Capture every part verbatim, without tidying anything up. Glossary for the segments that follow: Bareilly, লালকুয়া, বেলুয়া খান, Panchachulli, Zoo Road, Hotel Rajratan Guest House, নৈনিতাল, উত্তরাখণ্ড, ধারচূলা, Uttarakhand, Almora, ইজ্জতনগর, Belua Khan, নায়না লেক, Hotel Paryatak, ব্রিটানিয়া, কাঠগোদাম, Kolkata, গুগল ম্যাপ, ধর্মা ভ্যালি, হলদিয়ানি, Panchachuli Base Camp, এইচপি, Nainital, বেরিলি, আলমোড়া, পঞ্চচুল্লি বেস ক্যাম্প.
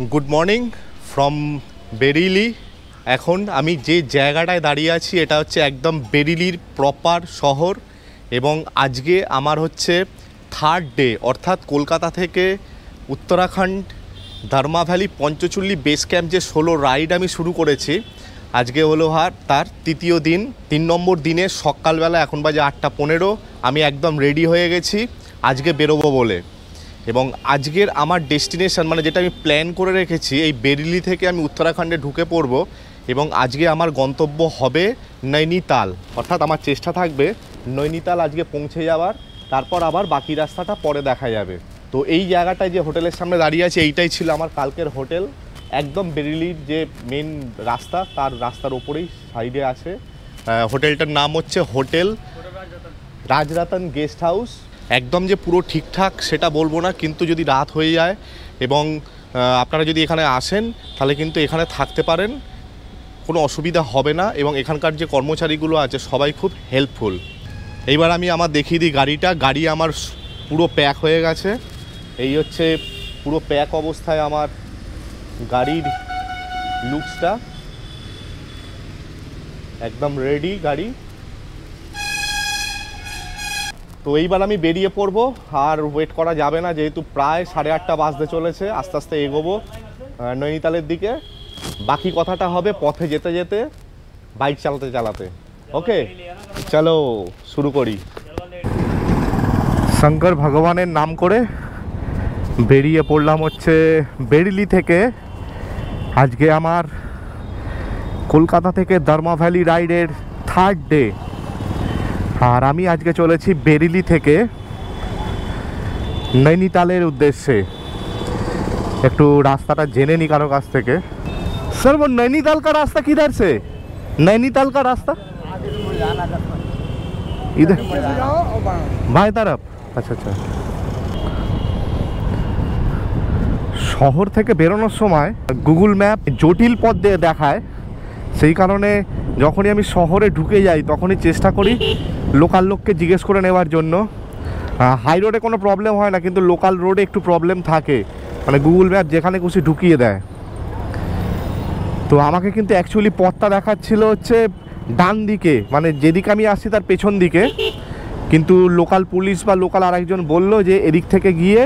Good morning from Bareilly. एखन आमी जे जायगाटाय दाड़िये आछि एटा होच्छे एकदम बेरिलिर प्रपार शहर एबं आजके आमार होच्छे थार्ड डे अर्थात कोलकाता थेके Uttarakhand Dharma valley पंचचुल्ली base camp जे सोलो राइड आमी शुरू करेछि आजके हलो हार तार तृतीय दिन तीन नम्बर दिने सकाल बेला एखन बाजे आठटा पंद्रो आमी एकदम रेडी हये गेछि आजके बेरोबो बोले। एबं आजकेर आमार डेस्टिनेशन माने जेटा आमी प्लान करे रेखेछि एई बेरिली थेके आमी उत्तराखंडे ढुके पड़बो एबं आजके आमार गंतव्य हबे नैनीताल अर्थात आमार चेष्टा थाकबे नैनीताल आजके पौंछे जावार तारपर आबार बाकी रास्ताटा परे देखा जाबे। तो एई जायगाटाय जे होटेलेर सामने दाड़िये आछि एइटाई छिलो आमार कालकेर होटेल एकदम बेरिलिर जे मेन रास्ता तार रास्तार ओपरेई साइडे आछे होटेलटार नाम होच्छे होटेल राजरतन गेस्ट हाउस। एकदम जे पुरो ठीकठाक सेटा बोलबो ना किन्तु जदि रात हो जाए एबं आपनारा जदि एखाने आसेन ताहले किन्तु एखाने थाकते पारेन कोनो असुविधा होबे ना एबं एखानकार जे कर्मचारीगुलो आछे सबाई खूब हेल्पफुल। एइबार आमी आमार देखिए दिई गाड़ीटा गाड़ी आमार पुरो पैक हये गेछे एइ होच्छे पुरो पैक अवस्थाय आमार गाड़ीर लुक्सटा एकदम रेडी गाड़ी। तो এইবার আমি বেরিয়ে পড়বো আর ওয়েট করা যাবে না যেহেতু প্রায় সাড়ে আটটা বাজতে চলেছে আস্তে আস্তে এগোবো নৈনিতালের দিকে বাকি কথাটা হবে পথে যেতে যেতে বাইক চালাতে চালাতে। ওকে চলো শুরু করি। শঙ্কর ভগবানের নাম করে বেরিয়ে পড়লাম হচ্ছে বেরিলি থেকে। আজকে আমার কলকাতা থেকে ধর্মা ভ্যালি রাইডের থার্ড ডে আর আমি আজকে চলেছি বেরিলি থেকে নৈনিতালের উদ্দেশ্যে। একটু রাস্তাটা জেনে নি কারো কাছ থেকে। স্যার वो नैनीताल का रास्ता किधर से? नैनीताल का रास्ता इधर बाएं तरफ। अच्छा अच्छा। শহর থেকে বেরোনোর সময় গুগল ম্যাপ জটিল পথ দিয়ে দেখায় সেই কারণে যখনই আমি শহরে ঢুকে যাই তখনই চেষ্টা করি লোকাল লোককে জিজ্ঞেস করে নেওয়ার জন্য। হাই রোডে কোনো প্রবলেম হয় না কিন্তু লোকাল রোডে একটু প্রবলেম থাকে মানে গুগল ম্যাপ যেখানে খুশি ঢুকিয়ে দেয়। তো আমাকে কিন্তু অ্যাকচুয়ালি পথটা দেখাচ্ছিল হচ্ছে ডান দিকে মানে যেদিকে আমি আসছি তার পেছন দিকে কিন্তু লোকাল পুলিশ বা লোকাল আরেকজন বলল যে এদিক থেকে গিয়ে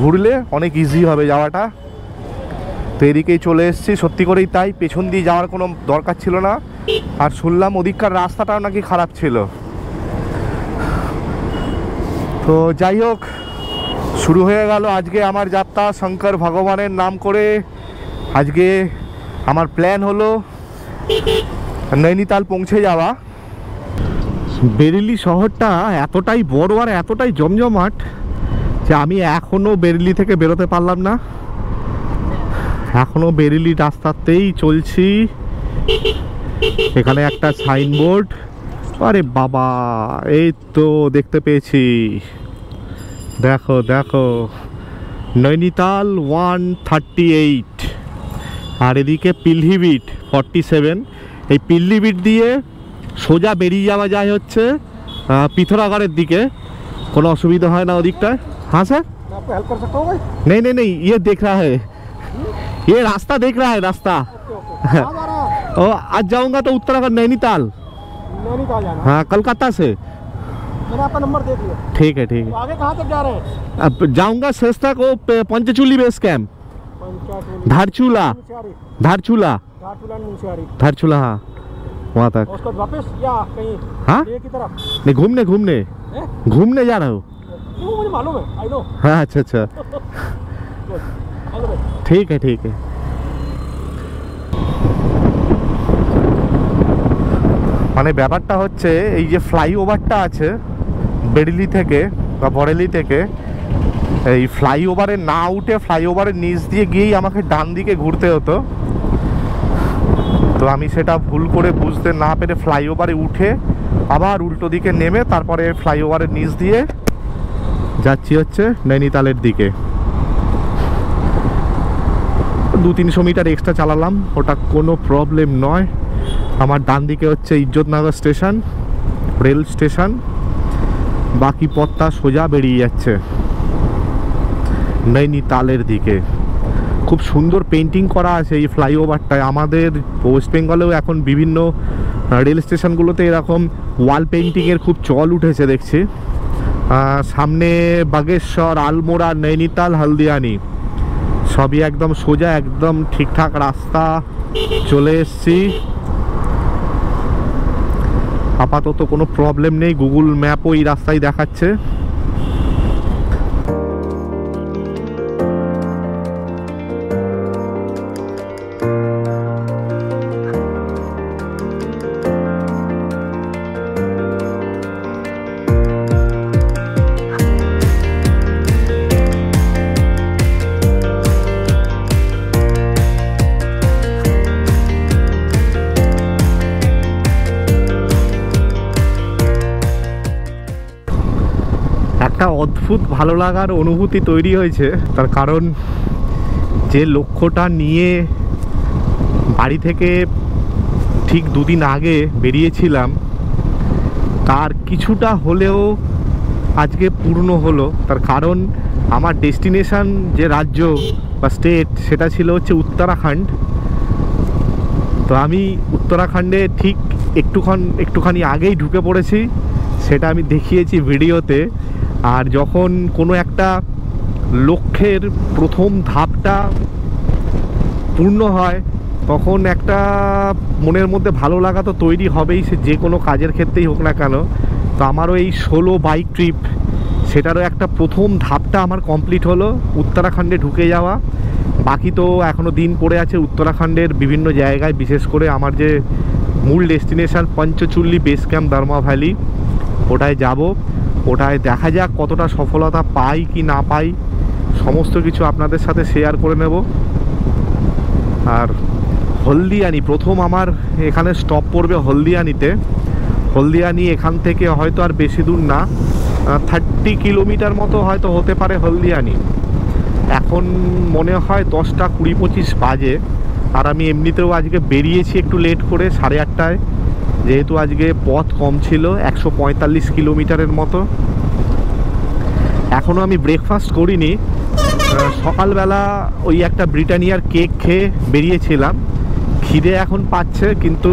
ঘুরলে অনেক ইজি হবে যাওয়াটা। তো এদিকেই চলে এসেছি সত্যি করেই তাই পেছন দিয়ে যাওয়ার কোনো দরকার ছিল না আর শুনলাম ওদিককার রাস্তাটাও নাকি খারাপ ছিল। তো যাই হোক শুরু হয়ে গেল আজকে আমার যাত্রা শঙ্কর ভগবানের নাম করে। আজকে আমার প্ল্যান হলো নৈনিতাল পৌঁছে যাওয়া। বেরিলি শহরটা এতটাই বড় আর এতটাই জমজমাট যে আমি এখনও বেরিলি থেকে বেরোতে পারলাম না। এখনও বেরিলি রাস্তাতেই চলছি। এখানে একটা সাইনবোর্ড আরে বাবা এই তো দেখতে পেয়েছি দেখো দেখো নৈনিতাল ওয়ান থার্টি এইট আর এদিকে পিলহিবিট ফর্টি সেভেন। এই পিলহিবিট দিয়ে সোজা বেরিয়ে যাওয়া যায় হচ্ছে পিথোরাগড়ের দিকে কোনো অসুবিধা হয় না ওদিকটায়। হ্যাঁ স্যার নেই নেই নেই ইয়ে দেখ রা হ্যাঁ ये रास्ता देख रहा है रास्ता। ओ आज जाऊंगा तो उत्तराखंड नैनीताल नैनीताल जाना। हाँ कलकत्ता से मैंने आपका नंबर दे दिया। ठीक है ठीक है। तो आगे कहाँ तक जा रहे हैं? अब जाऊंगा सस्ता को पंचचूली बेस कैंप धारचूला धारचूला धारचूला हाँ वहाँ तक वापस या कहीं हाँ की तरफ नहीं घूमने घूमने घूमने जा रहा हूँ मुझे मालूम है आई नो। हाँ अच्छा अच्छा ठीक है ठीक है। মানে ব্যাপারটা হচ্ছে এই যে ফ্লাইওভারটা আছে বেরিলি থেকে বা বরেলি থেকে এই ফ্লাইওভারে না উঠে ফ্লাইওভারের নিচ দিয়ে গিয়েই আমাকে ডান দিকে ঘুরতে হতো। তো আমি সেটা ভুল করে বুঝতে না পেরে ফ্লাইওভারে উঠে আবার উল্টো দিকে নেমে তারপরে ফ্লাইওভারের নিচ দিয়ে যাচ্ছি হচ্ছে নৈনিতালের দিকে। দু তিনশো মিটার এক্সট্রা চালালাম ওটা কোনো প্রবলেম নয়। আমার ডান দিকে হচ্ছে ইজ্জতনগর স্টেশন রেল স্টেশন বাকি পথটা সোজা বেরিয়ে যাচ্ছে নৈনিতালের দিকে। खूब सुंदर पेंटिंग करा आछे ये फ्लाईओभारटाय। आमादेर वेस्ट बेंगलेও এখন বিভিন্ন रेल स्टेशनगुलोते एरकम वाल पेंटिंगের खूब चल उठেছে দেখছি। सामने बागेश्वर, आलमोड़ा, नैनीताल, हल्दियानी सबই एकदम सोजा एकदम ঠিকঠাক रास्ता चले এসেছি। আপাতত কোনো প্রবলেম নেই, গুগল ম্যাপও এই রাস্তাই দেখাচ্ছে। অদ্ভুত ভালো লাগার অনুভূতি তৈরি হয়েছে, তার কারণ যে লক্ষ্যটা নিয়ে বাড়ি থেকে ঠিক দুদিন আগে বেরিয়েছিলাম তার কিছুটা হলেও আজকে পূর্ণ হলো। তার কারণ আমার ডেস্টিনেশন যে রাজ্য বা স্টেট সেটা ছিল হচ্ছে উত্তরাখণ্ড। তো আমি উত্তরাখণ্ডে ঠিক একটুক্ষণ একটুখানি আগেই ঢুকে পড়েছি, সেটা আমি দেখিয়েছি ভিডিওতে। আর যখন কোনো একটা লক্ষ্যের প্রথম ধাপটা পূর্ণ হয় তখন একটা মনের মধ্যে ভালো লাগা তো তৈরি হবেই, সে যে কোনো কাজের ক্ষেত্রেই হোক না কেন। তো আমারও এই ষোলো বাইক ট্রিপ সেটারও একটা প্রথম ধাপটা আমার কমপ্লিট হলো, উত্তরাখণ্ডে ঢুকে যাওয়া। বাকি তো এখনও দিন পড়ে আছে উত্তরাখণ্ডের বিভিন্ন জায়গায়, বিশেষ করে আমার যে মূল destination পঞ্চচুল্লি বেস ক্যাম্প ধর্মা ভ্যালি ওটায় যাব। ওটায় দেখা যাক কতটা সফলতা পাই কি না পাই, সমস্ত কিছু আপনাদের সাথে শেয়ার করে নেব। আর হলদিয়ানি প্রথম আমার এখানে স্টপ পড়বে হলদিয়ানিতে। হলদিয়ানি এখান থেকে হয়তো আর বেশি দূর না, থার্টি কিলোমিটার মতো হয়তো হতে পারে হলদিয়ানি। এখন মনে হয় দশটা কুড়ি পঁচিশ বাজে। আর আমি এমনিতেও আজকে বেরিয়েছি একটু লেট করে, সাড়ে আটটায়, যেহেতু আজকে পথ কম ছিল, একশো পঁয়তাল্লিশ কিলোমিটারের মতো। এখনও আমি ব্রেকফাস্ট করিনি, সকালবেলা ওই একটা ব্রিটানিয়ার কেক খেয়ে বেরিয়েছিলাম। খিদে এখন পাচ্ছে, কিন্তু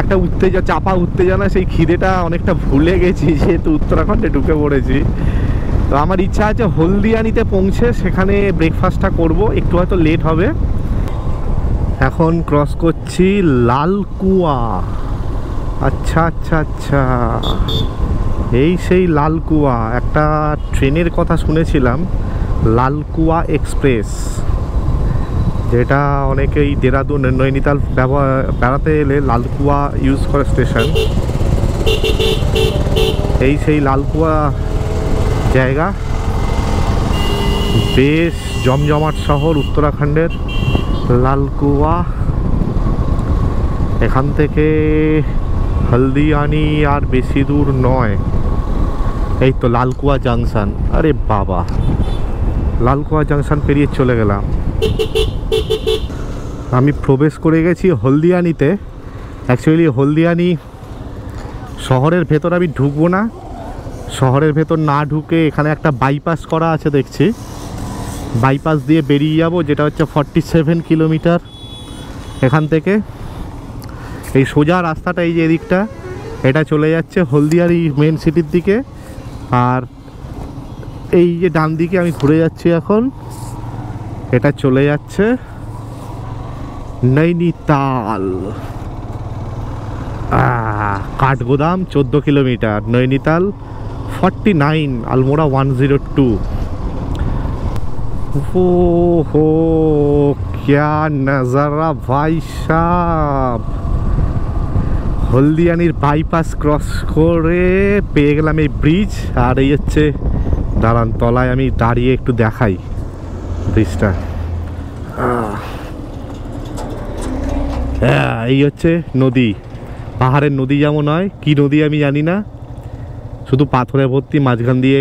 একটা উত্তেজা চাপা উত্তেজনা, সেই খিদেটা অনেকটা ভুলে গেছি যেহেতু উত্তরাখণ্ডে ঢুকে পড়েছি। তো আমার ইচ্ছা আছে হলদিয়ানিতে পৌঁছে সেখানে ব্রেকফাস্টটা করব, একটু হয়তো লেট হবে। এখন ক্রস করছি লালকুয়া। আচ্ছা আচ্ছা আচ্ছা, এই সেই লালকুয়া। একটা ট্রেনের কথা শুনেছিলাম, লালকুয়া এক্সপ্রেস, যেটা অনেকেই দেরাদুন নৈনিতাল ব্যবহার বেড়াতে এলে লালকুয়া ইউজ করে স্টেশন। এই সেই লালকুয়া জায়গা, বেশ জমজমাট শহর উত্তরাখণ্ডের লালকুয়া। এখান থেকে হলদিয়ানি আর বেশি দূর নয়। এই তো লালকুয়া জাংশন। আরে বাবা, লালকুয়া জাংশন পেরিয়ে চলে গেলাম। আমি প্রবেশ করে গেছি হলদিয়ানিতে। অ্যাকচুয়ালি হলদিয়ানি শহরের ভেতর আমি ঢুকবো না, শহরের ভেতর না ঢুকে এখানে একটা বাইপাস করা আছে দেখছি, বাইপাস দিয়ে বেরিয়ে যাব, যেটা হচ্ছে ফর্টি সেভেন কিলোমিটার এখান থেকে। এই সোজা রাস্তাটা, এই যে এদিকটা, এটা চলে যাচ্ছে হলদিয়ারি মেন সিটির দিকে। আর এই যে ডান দিকে আমি ঘুরে যাচ্ছি এখন, এটা চলে যাচ্ছে নৈনিতাল। কাঠগোদাম চোদ্দো kilometre, নৈনিতাল forty nine, আলমোড়া one zero two. वो हो क्या नज़ारा भाई साहब। হলদিয়ানির বাইপাস ক্রস করে পেয়ে গেলাম এই ব্রিজ। আর এই হচ্ছে, দাঁড়ান তলায় আমি দাঁড়িয়ে একটু দেখাই ব্রিজটা। হ্যাঁ, এই হচ্ছে নদী, পাহাড়ের নদী যেমন হয়, কি নদী আমি জানি না, শুধু পাথরে ভর্তি, মাঝখান দিয়ে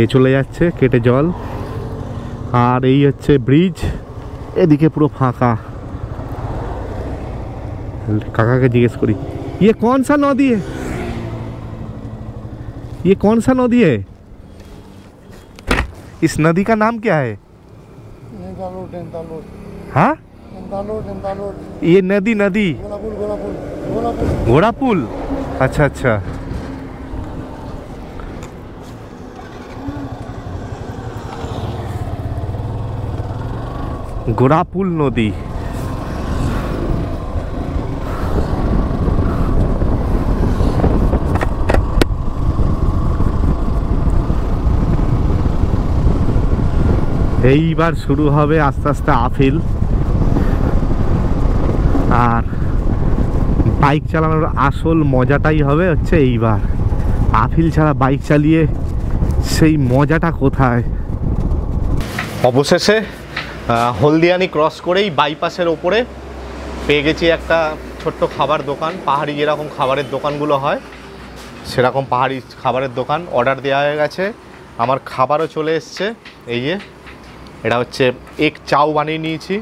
এ চলে যাচ্ছে কেটে জল। আর এই হচ্ছে ব্রিজ, এদিকে পুরো ফাঁকা। কাকাকে জিজ্ঞেস করি, ইয়ে কোন সা নদী, ইয়ে কোন সা নদী, ইস নদী কা নাম ক্যা হ্যায়? हाँ ये नदी नदी घोड़ा पुल। अच्छा अच्छा गोरापुल नदी। এইবার শুরু হবে আস্তে আস্তে আফিল। আর বাইক চালানোর আসল মজাটাই হবে হচ্ছে এইবার। আফিল ছাড়া বাইক চালিয়ে সেই মজাটা কোথায়। অবশেষে হলদিয়ানি ক্রস করেই বাইপাসের ওপরে পেয়ে গেছি একটা ছোট্ট খাবার দোকান। পাহাড়ি যেরকম খাবারের দোকানগুলো হয় সেরকম পাহাড়ি খাবারের দোকান। অর্ডার দেওয়া হয়ে গেছে, আমার খাবারও চলে এসছে। এই যে এটা হচ্ছে এক চাও বানিয়ে নিয়েছি,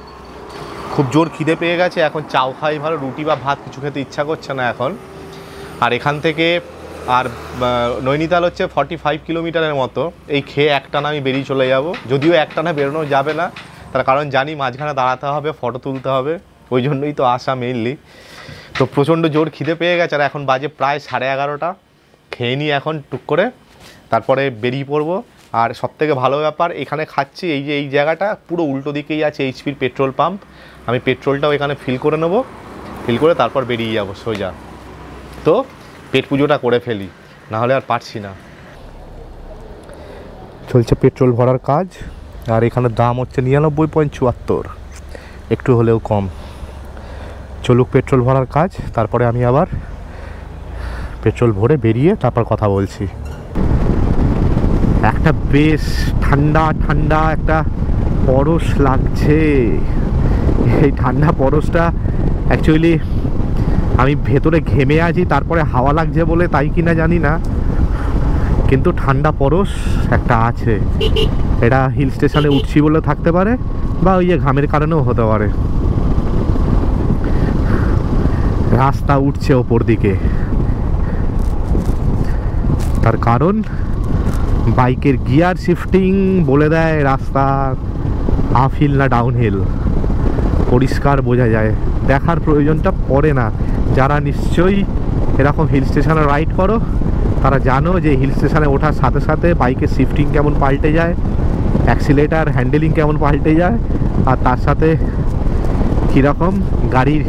খুব জোর খিদে পেয়ে গেছে। এখন চাও খাই ভালো, রুটি বা ভাত কিছু খেতে ইচ্ছা করছে না এখন। আর এখান থেকে আর নৈনিতাল হচ্ছে ফর্টি ফাইভ কিলোমিটারের মতো। এই খেয়ে একটানা আমি বেরিয়ে চলে যাব, যদিও একটানা বেরোনো যাবে না, তার কারণ জানি মাঝখানে দাঁড়াতে হবে, ফটো তুলতে হবে, ওই জন্যই তো আসা মেইনলি। তো প্রচণ্ড জোর খিদে পেয়ে গেছে। আর এখন বাজে প্রায় সাড়ে এগারোটা। খেয়ে নিই এখন টুক করে, তারপরে বেরিয়ে পড়বো। আর সবথেকে ভালো ব্যাপার এখানে খাচ্ছি, এই যে এই জায়গাটা পুরো উল্টো দিকেই আছে এইচপির পেট্রোল পাম্প। আমি পেট্রোলটাও এখানে ফিল করে নেব, ফিল করে তারপর বেরিয়ে যাবো সোজা। তো পেট পুজোটা করে ফেলি, নাহলে আর পারছি না। চলছে পেট্রোল ভরার কাজ। আর এখানে দাম হচ্ছে নিরানব্বই পয়েন্ট চুয়াত্তর, একটু হলেও কম। চলুক পেট্রোল ভরার কাজ, তারপরে আমি আবার পেট্রোল ভরে বেরিয়ে তারপর কথা বলছি। একটা বেশ ঠান্ডা ঠান্ডা একটা পরশ লাগছে। এই ঠান্ডা পরশটা অ্যাকচুয়ালি আমি ভেতরে ঘেমে আছি, তারপরে হাওয়া লাগছে বলে তাই কিনা জানি না, কিন্তু ঠান্ডা পরশ একটা আছে। এটা হিল স্টেশনে উঠছি বলে থাকতে পারে, বা ওই যে ঘামের কারণেও হতে পারে। রাস্তা উঠছে ওপর দিকে, তার কারণ বাইকের গিয়ার শিফটিং বলে দেয় রাস্তা আপ হিল না ডাউন হিল, পরিষ্কার বোঝা যায়। দেখার প্রয়োজনটা পড়ে না। যারা নিশ্চয়ই এরকম হিল স্টেশনে রাইড করো তারা জানো যে হিল স্টেশনে ওঠার সাথে সাথে বাইকের শিফটিং কেমন পাল্টে যায়, অ্যাক্সিলেটার হ্যান্ডেলিং কেমন পাল্টে যায়, আর তার সাথে কীরকম গাড়ির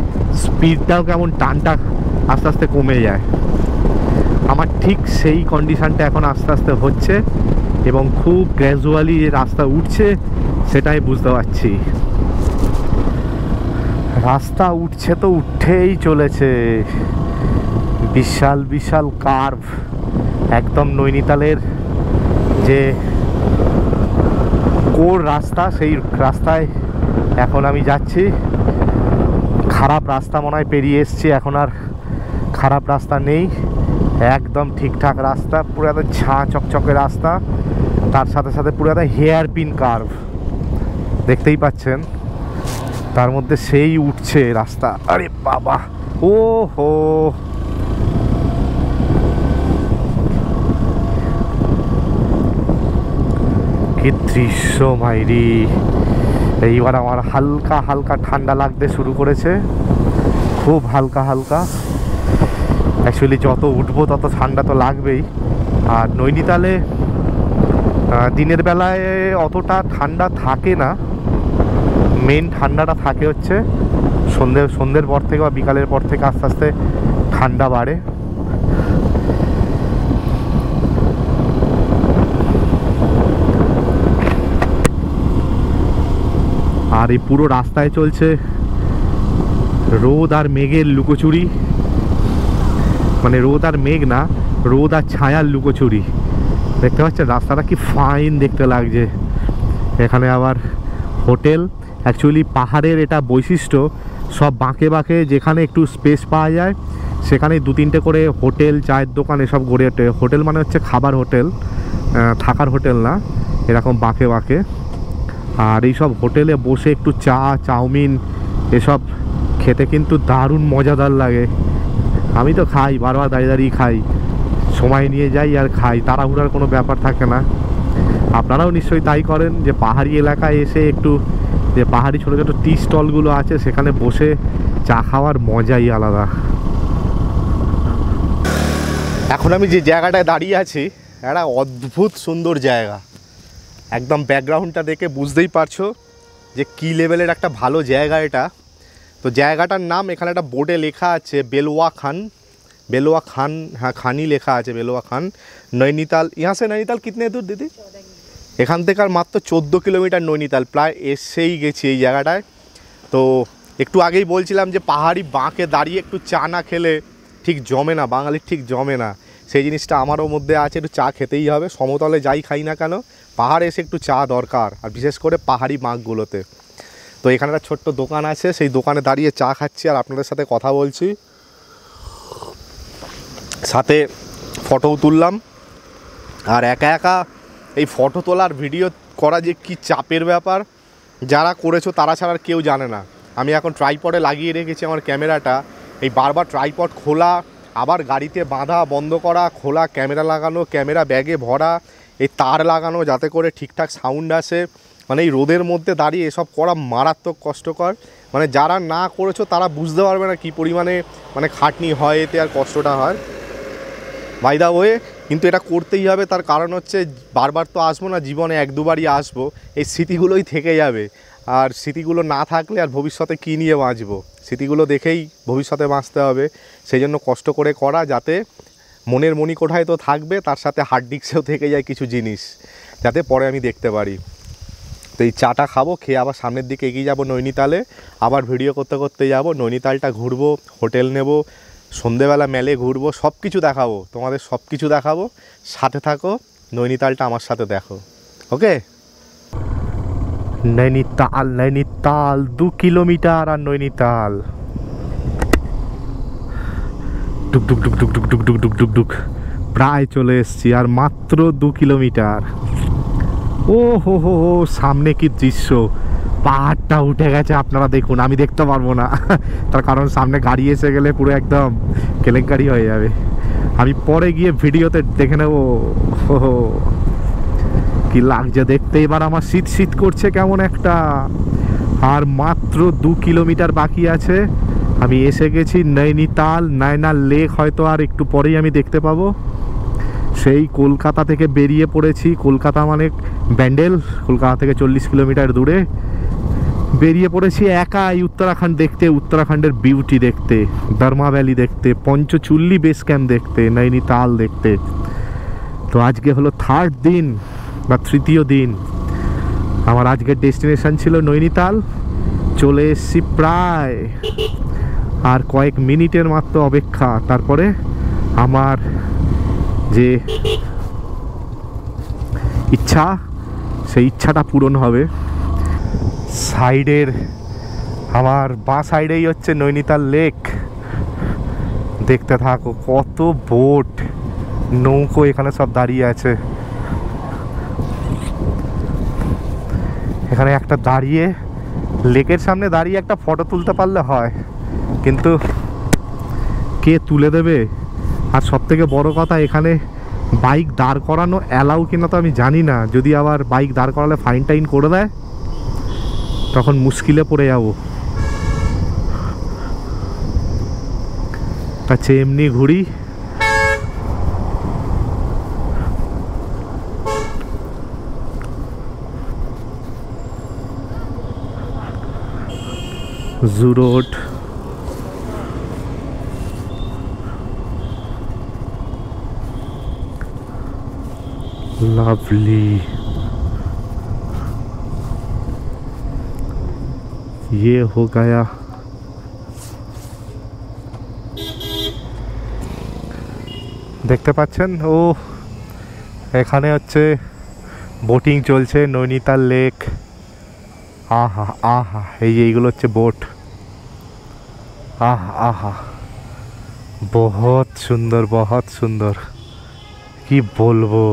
স্পিডটাও কেমন টানটা আস্তে আস্তে কমে যায়। আমার ঠিক সেই কন্ডিশানটা এখন আস্তে আস্তে হচ্ছে, এবং খুব গ্র্যাজুয়ালি যে রাস্তা উঠছে সেটাই বুঝতে পারছি। রাস্তা উঠছে তো উঠেই চলেছে, বিশাল বিশাল কার্ভ। একদম নৈনিতালের যে কোর রাস্তা সেই রাস্তায় এখন আমি যাচ্ছি। খারাপ রাস্তা মনে হয় পেরিয়ে এসছি, এখন আর খারাপ রাস্তা নেই, একদম ঠিকঠাক রাস্তা। পুরো একটা ঝাঁ চকচকে রাস্তা, তার সাথে সাথে পুরো একটা হেয়ার পিন কার্ভ দেখতেই পাচ্ছেন, তার মধ্যে সেই উঠছে রাস্তা। আরে বাবা, ও হো, কি দৃশ্য মাইরি। এইবার আমার হালকা হালকা ঠান্ডা লাগতে শুরু করেছে, খুব হালকা হালকা। অ্যাকচুয়ালি যত উঠবো তত ঠান্ডা তো লাগবেই। আর নৈনিতালে দিনের বেলায় অতটা ঠান্ডা থাকে না, মেন ঠান্ডাটা থাকে হচ্ছে সন্ধ্যে সন্ধ্যের পর থেকে বা বিকালের পর থেকে আস্তে আস্তে ঠান্ডা বাড়ে। আর এই পুরো রাস্তায় চলছে রোদ আর মেঘের লুকোচুরি, মানে রোদ আর মেঘ না, রোদ আর ছায়ার লুকোচুরি। দেখতে পাচ্ছেন রাস্তাটা কি ফাইন দেখতে লাগছে। এখানে আবার হোটেল, অ্যাকচুয়ালি পাহাড়ের এটা বৈশিষ্ট্য, সব বাঁকে বাঁকে যেখানে একটু স্পেস পাওয়া যায় সেখানে দু তিনটে করে হোটেল, চায়ের দোকান এসব গড়ে ওঠে। হোটেল মানে হচ্ছে খাবার হোটেল, থাকার হোটেল না, এরকম বাঁকে বাঁকে। আর এইসব হোটেলে বসে একটু চা চাউমিন এসব খেতে কিন্তু দারুণ মজাদার লাগে। আমি তো খাই, বারবার দাঁড়িয়ে দাঁড়িয়ে খাই, সময় নিয়ে যাই আর খাই, তাড়াহুড়ার কোনো ব্যাপার থাকে না। আপনারাও নিশ্চয়ই তাই করেন, যে পাহাড়ি এলাকায় এসে একটু যে পাহাড়ি ছোটো ছোটো টি স্টলগুলো আছে সেখানে বসে চা খাওয়ার মজাই আলাদা। এখন আমি যে জায়গাটায় দাঁড়িয়ে আছি একটা অদ্ভুত সুন্দর জায়গা, একদম ব্যাকগ্রাউন্ডটা দেখে বুঝতেই পারছো যে কী লেভেলের একটা ভালো জায়গা এটা। তো জায়গাটার নাম এখানে একটা বোর্ডে লেখা আছে বেলুয়া খান, बेलुआ खान, हाँ खानी लेखा आज बेलुआ खान नैनीताल। यहाँ से नैनीताल कितने दूर दीदी? एखान मात्र चौदह किलोमीटर नैनीताल प्राय एसे ही गेছি जैगाटाय। तो एकटू आगे बोलছিলাম যে পাহাড়ি বাঁকে দাঁড়িয়ে একটু চা না খেলে ঠিক জমে না, বাঙালির ঠিক জমে না সেই জিনিসটা আমারও মধ্যে আছে। একটু চা খেতেই হবে, সমতলে যাই খাই না কেন পাহাড়ে এসে একটু চা দরকার, আর বিশেষ করে পাহাড়ি বাঁকগুলোতে। তো এখানে একটা ছোট্ট দোকান আছে, সেই দোকানে দাঁড়িয়ে চা খাচ্ছি আর আপনাদের সাথে কথা বলছি, সাথে ফটোও তুললাম। আর একা একা এই ফটো তোলার ভিডিও করা যে কি চাপের ব্যাপার, যারা করেছো তারা ছাড়া আর কেউ জানে না। আমি এখন ট্রাইপডে লাগিয়ে রেখেছি আমার ক্যামেরাটা, এই বারবার ট্রাইপড খোলা, আবার গাড়িতে বাঁধা, বন্ধ করা, খোলা, ক্যামেরা লাগানো, ক্যামেরা ব্যাগে ভরা, এই তার লাগানো যাতে করে ঠিকঠাক সাউন্ড আসে, মানে এই রোদের মধ্যে দাঁড়িয়ে এসব করা মারাত্মক কষ্টকর। মানে যারা না করেছো তারা বুঝতে পারবে না কী পরিমাণে মানে খাটনি হয় এতে আর কষ্টটা হয়। বাই দা ওয়ে কিন্তু এটা করতেই হবে, তার কারণ হচ্ছে বারবার তো আসবো না, জীবনে এক দুবারই আসবো, এই স্মৃতিগুলোই থেকে যাবে। আর স্মৃতিগুলো না থাকলে আর ভবিষ্যতে কী নিয়ে বাঁচবো, স্মৃতিগুলো দেখেই ভবিষ্যতে বাঁচতে হবে। সেই জন্য কষ্ট করে করা, যাতে মনের মণিকোঠায় তো থাকবে, তার সাথে হার্ড ডিস্কেও থেকে যায় কিছু জিনিস যাতে পরে আমি দেখতে পারি। তো এই চাটা খাবো, খেয়ে আবার সামনের দিকে এগিয়ে যাবো নৈনিতালে, আবার ভিডিও করতে করতে যাব। নৈনিতালটা ঘুরবো, হোটেল নেব, সন্ধেবেলা মেলে ঘুরবো, সব কিছু দেখাবো, তোমাদের সব কিছু দেখাবো, সাথে থাকো, নৈনিতালটা আমার সাথে দেখো, ওকে। নৈনিতাল নৈনিতাল দু কিলোমিটার আর নৈনিতাল। ডুক ডুক ডুক ডুক ডুক ডুক ডুক ডুক ডুক প্রায় চলে এসছি, আর মাত্র দু কিলোমিটার। ও হো হো হো, সামনে কি দৃশ্য, পাহাড়টা উঠে গেছে, আপনারা দেখুন, আমি দেখতে পারবো না, তার কারণ সামনে গাড়ি এসে গেলে পুরো একদম কেলেঙ্কারি হয়ে যাবে। আমি পরে গিয়ে ভিডিওতে দেখে নেব কি লাগছে দেখতে। এবার আমার শীত শীত করছে কেমন একটা। আর মাত্র দু কিলোমিটার বাকি আছে, আমি এসে গেছি নৈনিতাল নায়না লেক, হয়তো আর একটু পরেই আমি দেখতে পাবো। সেই কলকাতা থেকে বেরিয়ে পড়েছি, কলকাতা মানে ব্যান্ডেল, কলকাতা থেকে চল্লিশ কিলোমিটার দূরে বেরিয়ে পড়েছি একাই উত্তরাখণ্ড দেখতে, উত্তরাখণ্ডের বিউটি দেখতে, ধর্মা ভ্যালি দেখতে, পঞ্চচুল্লি বেস ক্যাম্প দেখতে, নৈনিতাল দেখতে। তো আজকে হলো থার্ড দিন বা তৃতীয় দিন, আমার আজকের ডেস্টিনেশন ছিল নৈনিতাল, চলে এসছি প্রায়, আর কয়েক মিনিটের মাত্র অপেক্ষা, তারপরে আমার যে ইচ্ছা সেই ইচ্ছাটা পূরণ হবে। সাইডের আমার বাঁ সাইডেই হচ্ছে নৈনিতাল লেক, দেখতে থাকো কত বোট নৌকো এখানে সব দাঁড়িয়ে আছে। এখানে একটা দাঁড়িয়ে লেকের সামনে দাঁড়িয়ে একটা ফটো তুলতে পারলে হয়, কিন্তু কে তুলে দেবে। আর সব থেকে বড়ো কথা, এখানে বাইক দাঁড় করানো অ্যালাউ কিনা তো আমি জানি না, যদি আবার বাইক দাঁড় করালে ফাইন টাইন করে দেয় তখন মুশকিলে পড়ে যাব। আচ্ছা এমনি ঘুরি। জু রোড লাভলি, ये हो गया। দেখতে পাচ্ছেন ও এখানে হচ্ছে বোটিং চলছে, নৈনিতাল লেক। আহা আহা, এই এইগুলো হচ্ছে বোট। আহা আহা, বহুত সুন্দর, বহুত সুন্দর, কি বলবো।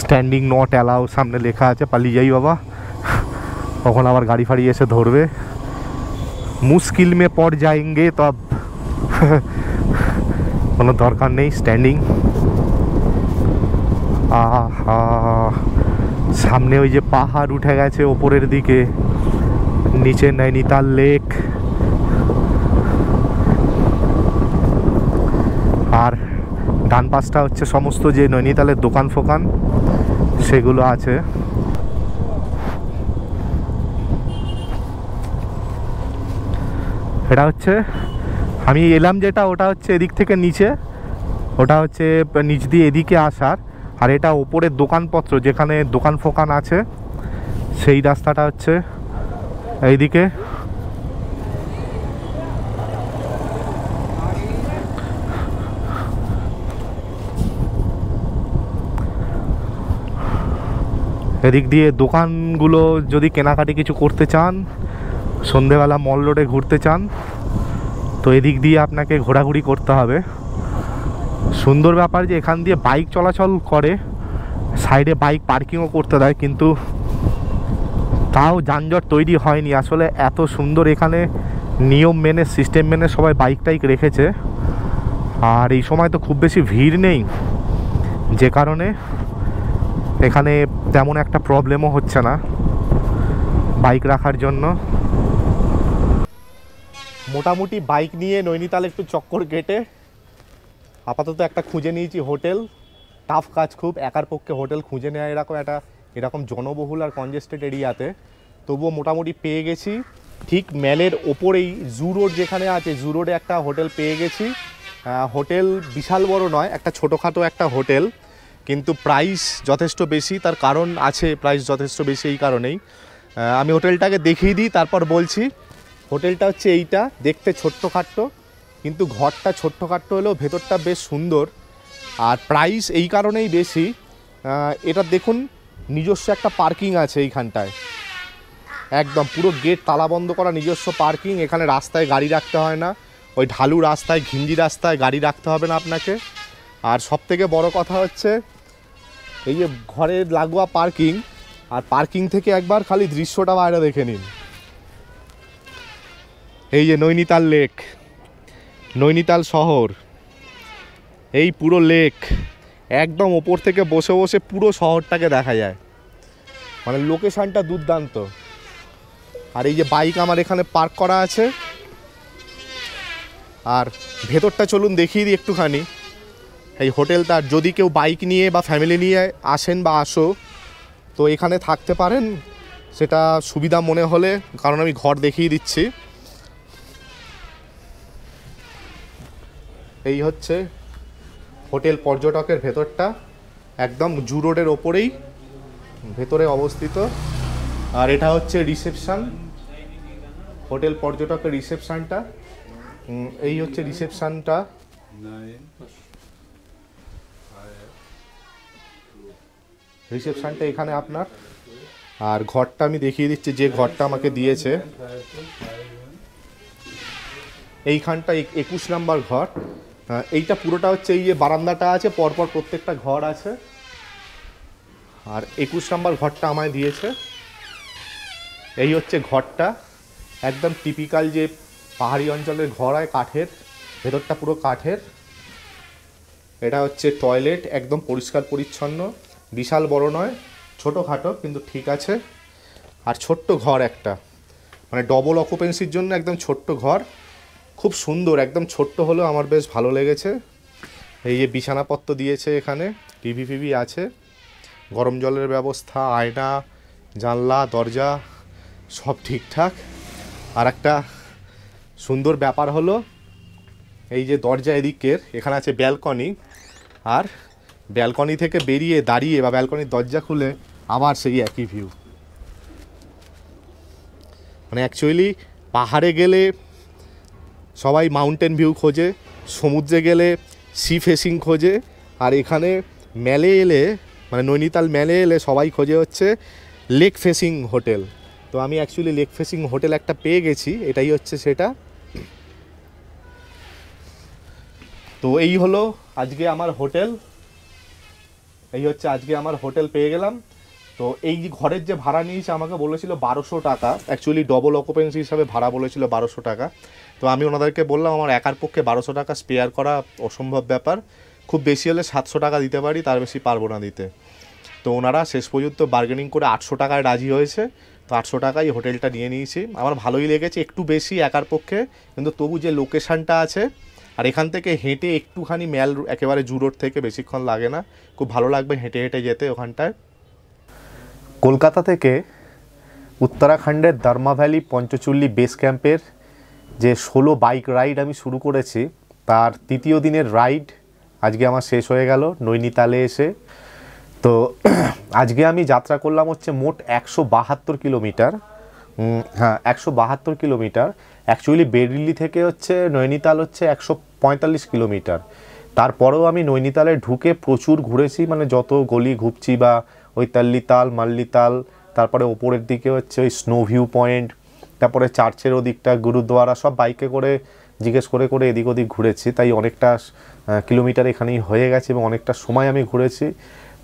স্ট্যান্ডিং নট অ্যালাউ সামনে লেখা আছে, পালিয়ে যাই বাবা, তখন আবার গাড়ি ফাড়ি এসে ধরবে, মুশকিল মে পড় যায়েঙ্গে। তব কোনো দরকার নেই স্ট্যান্ডিং। আহা, সামনে ওই যে পাহাড় উঠে গেছে ওপরের দিকে, নিচে নাইনিতাল লেক, আর ডান পাশটা হচ্ছে সমস্ত যে নৈনিতালের দোকান ফোকান সেগুলো আছে। এটা হচ্ছে আমি এলাম যেটা, ওটা হচ্ছে এদিক থেকে নিচে, ওটা হচ্ছে নিচ দিয়ে এদিকে আসার, আর এটা ওপরের দোকানপত্র যেখানে দোকান ফোকান আছে সেই রাস্তাটা হচ্ছে এইদিকে। এদিক দিয়ে দোকানগুলো যদি কেনাকাটি কিছু করতে চান, সন্ধেবেলা মল রোডে ঘুরতে চান, তো এদিক দিয়ে আপনাকে ঘোরাঘুরি করতে হবে। সুন্দর ব্যাপার যে এখান দিয়ে বাইক চলাচল করে, সাইডে বাইক পার্কিংও করতে দেয়, কিন্তু তাও যানজট তৈরি হয়নি। আসলে এত সুন্দর এখানে নিয়ম মেনে সিস্টেম মেনে সবাই বাইক টাইক রেখেছে, আর এই সময় তো খুব বেশি ভিড় নেই, যে কারণে এখানে তেমন একটা প্রবলেমও হচ্ছে না বাইক রাখার জন্য। মোটামুটি বাইক নিয়ে নৈনিতাল একটু চক্কর কেটে আপাতত একটা খুঁজে নিয়েছি হোটেল। টাফ কাজ খুব, একার পক্ষে হোটেল খুঁজে নেওয়া এরকম একটা এরকম জনবহুল আর কনজেস্টেড এরিয়াতে, তবুও মোটামুটি পেয়ে গেছি। ঠিক মেলের ওপরেই জু রোড যেখানে আছে, জু রোডে একটা হোটেল পেয়ে গেছি। হোটেল বিশাল বড় নয়, একটা ছোটোখাটো একটা হোটেল, কিন্তু প্রাইস যথেষ্ট বেশি। তার কারণ আছে, প্রাইস যথেষ্ট বেশি এই কারণেই, আমি হোটেলটাকে দেখিয়ে দিই তারপর বলছি। হোটেলটা হচ্ছে এইটা, দেখতে ছোট্টখাট্ট, কিন্তু ঘরটা ছোট্টখাট্ট হলেও ভেতরটা বেশ সুন্দর, আর প্রাইস এই কারণেই বেশি। এটা দেখুন, নিজস্ব একটা পার্কিং আছে এইখানটায়, একদম পুরো গেট তালা বন্ধ করা নিজস্ব পার্কিং। এখানে রাস্তায় গাড়ি রাখতে হয় না, ওই ঢালু রাস্তায় ঘিঞ্জি রাস্তায় গাড়ি রাখতে হবে না আপনাকে। আর সবথেকে বড় কথা হচ্ছে এই যে ঘরের লাগোয়া পার্কিং, আর পার্কিং থেকে একবার খালি দৃশ্যটা বাইরে দেখে নিন। এই যে নৈনিতাল লেক, নৈনিতাল শহর, এই পুরো লেক একদম ওপর থেকে বসে বসে পুরো শহরটাকে দেখা যায়, মানে লোকেশানটা দুর্দান্ত। আর এই যে বাইক আমার এখানে পার্ক করা আছে। আর ভেতরটা চলুন দেখিয়ে দিই একটুখানি এই হোটেলটা। যদি কেউ বাইক নিয়ে বা ফ্যামিলি নিয়ে আসেন বা আসো, তো এখানে থাকতে পারেন, সেটা সুবিধা মনে হলে। কারণ আমি ঘর দেখিয়ে দিচ্ছি, এই হচ্ছে হোটেল পর্যটকের ভেতরটা, একদম জু রোডের ওপরেই ভেতরে অবস্থিত। আর এটা হচ্ছে রিসেপশান, হোটেল পর্যটকের রিসেপশানটা, এই হচ্ছে রিসেপশানটা। রিসেপশানটা এখানে আপনার। আর ঘরটা আমি দেখিয়ে দিচ্ছি, যে ঘরটা আমাকে দিয়েছে এইখানটা একুশ নাম্বার ঘর। এইটা পুরোটা হচ্ছে এই যে বারান্দাটা আছে, পরপর প্রত্যেকটা ঘর আছে। আর একুশ নাম্বার ঘরটা আমায় দিয়েছে। এই হচ্ছে ঘরটা, একদম টিপিক্যাল যে পাহাড়ি অঞ্চলের ঘর হয় কাঠের, ভেতরটা পুরো কাঠের। এটা হচ্ছে টয়লেট, একদম পরিষ্কার পরিচ্ছন্ন, বিশাল বড় নয়, ছোটোখাটো কিন্তু ঠিক আছে। আর ছোট্ট ঘর একটা, মানে ডবল অকুপেন্সির জন্য একদম ছোট্ট ঘর, খুব সুন্দর, একদম ছোট্ট হলেও আমার বেশ ভালো লেগেছে। এই যে বিছানাপত্র দিয়েছে এখানে, টিভি ফিভি আছে, গরম জলের ব্যবস্থা, আয়না, জানলা, দরজা সব ঠিকঠাক। আর একটা সুন্দর ব্যাপার হলো এই যে দরজা এদিকের, এখানে আছে ব্যালকনি, আর ব্যালকনি থেকে বেরিয়ে দাঁড়িয়ে বা ব্যালকনির দরজা খুলে আবার সেই একই ভিউ। মানে অ্যাকচুয়ালি পাহাড়ে গেলে সবাই মাউন্টেন ভিউ খোঁজে, সমুদ্রে গেলে সি ফেসিং খোঁজে, আর এখানে মেলে এলে মানে নৈনিতাল মেলে এলে সবাই খোঁজে হচ্ছে লেক ফেসিং হোটেল। তো আমি অ্যাকচুয়ালি লেক ফেসিং হোটেল একটা পেয়ে গেছি, এটাই হচ্ছে সেটা। তো এই হলো আজকে আমার হোটেল, এই হচ্ছে আজকে আমার হোটেল পেয়ে গেলাম। তো এই ঘরের যে ভাড়া নিয়েছে আমাকে বলেছিল বারোশো টাকা, অ্যাকচুয়ালি ডবল অকুপেন্সি হিসাবে ভাড়া বলেছিল বারোশো টাকা। तो आमी ओनादेरके बोललाम आमार एकार पक्षे बारोशो टाका स्पेयर करा असम्भव ब्यापार, खूब बेशी होले सातशो टाका दिते पारी, तार बेशी पारबो ना दिते। तो ओनारा शेष पर्यन्त बार्गेनिंग करे आठशो टाकाय राजी हयेछे। तो आठशो टाकाय होटेलटा निये नियेछि, आमार भालोई लेगेछे, एकटू बेशी एकार पक्षे, किन्तु तबु जे लोकेशनटा आछे और एखान हेঁটে एकटूखानी मैल एकेबारे जू रोड थेके बेशिक्षण लागे ना, खूब भालो लागबे हेঁটে हेঁটে जेते ओखानटाय। कोलकाता थेके उत्तराखंडे धर्मा वैली पंचचुल्ली बेस कैम्पेर जे षोलो बाइक राइड आमी शुरू करेछि तार तृतीय दिनेर राइड आजके आमार शेष हये गेल नैनीताले एसे। तो आजके आमी यात्रा करलाम हच्छे मोट एक सौ बाहत्तर किलोमीटर। हाँ, एक सौ बाहत्तर किलोमीटर। एक्चुअली बेरेली थेके हच्छे नैनीताल हच्छे एक सौ पैंतालिस किलोमीटर। तारपरेও आमी नैनीताले ढुके प्रचुर घुरेছি, माने जत गली घुरছি বা ওই তাল্লিতাল মাল্লিতাল, তারপরে ওপরের দিকে হচ্ছে ওই স্নো ভিউ পয়েন্ট, তারপরে চার্চের ওদিকটা গুরুদ্বারা, সব বাইকে করে জিজ্ঞেস করে করে এদিক ওদিক ঘুরেছি। তাই অনেকটা কিলোমিটার এখানেই হয়ে গেছে এবং অনেকটা সময় আমি ঘুরেছি।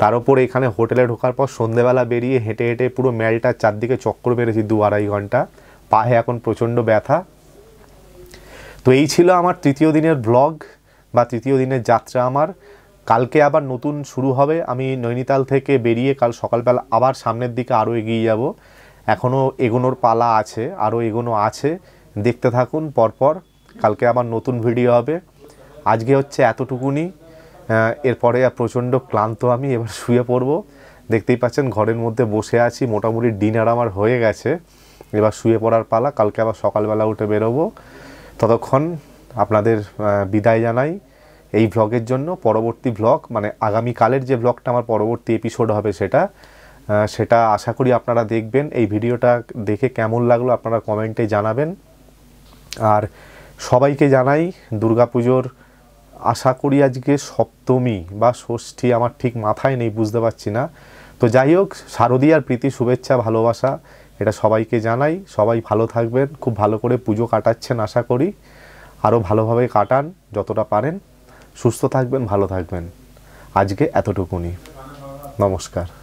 তার উপর এখানে হোটেলে ঢোকার পর সন্ধ্যেবেলা বেরিয়ে হেঁটে হেঁটে পুরো ম্যালটা চারদিকে চক্কর মেরেছি দু আড়াই ঘন্টা। পায়ে এখন প্রচণ্ড ব্যথা। তো এই ছিল আমার তৃতীয় দিনের ব্লগ বা তৃতীয় দিনের যাত্রা আমার। কালকে আবার নতুন শুরু হবে। আমি নৈনিতাল থেকে বেরিয়ে কাল সকালবেলা আবার সামনের দিকে আরও এগিয়ে যাব। এখনও এগোনোর পালা আছে, আরও এগোনো আছে, দেখতে থাকুন পরপর। কালকে আবার নতুন ভিডিও হবে। আজকে হচ্ছে এতটুকুনি, এরপরে প্রচণ্ড ক্লান্ত আমি, এবার শুয়ে পড়ব। দেখতেই পাচ্ছেন ঘরের মধ্যে বসে আছি, মোটামুটি ডিনার আমার হয়ে গেছে, এবার শুয়ে পড়ার পালা। কালকে আবার সকালবেলা উঠে বেরোবো। ততক্ষণ আপনাদের বিদায় জানাই এই ব্লগের জন্য। পরবর্তী ব্লগ মানে আগামীকালের যে ব্লগটা আমার পরবর্তী এপিসোড হবে সেটা সেটা আশা করি আপনারা দেখবেন। এই ভিডিওটা দেখে কেমন লাগলো আপনারা কমেন্টে জানাবেন। আর সবাইকে জানাই দুর্গাপুজোর আশা করি আজকে সপ্তমী বা ষষ্ঠী, আমার ঠিক মাথায় নেই, বুঝতে পারছি না। তো যাই হোক, শারদীয়ার প্রীতি শুভেচ্ছা ভালোবাসা এটা সবাইকে জানাই। সবাই ভালো থাকবেন, খুব ভালো করে পুজো কাটাচ্ছেন, আশা করি আরও ভালোভাবে কাটান যতটা পারেন। সুস্থ থাকবেন, ভালো থাকবেন। আজকে এতটুকুনি। নমস্কার।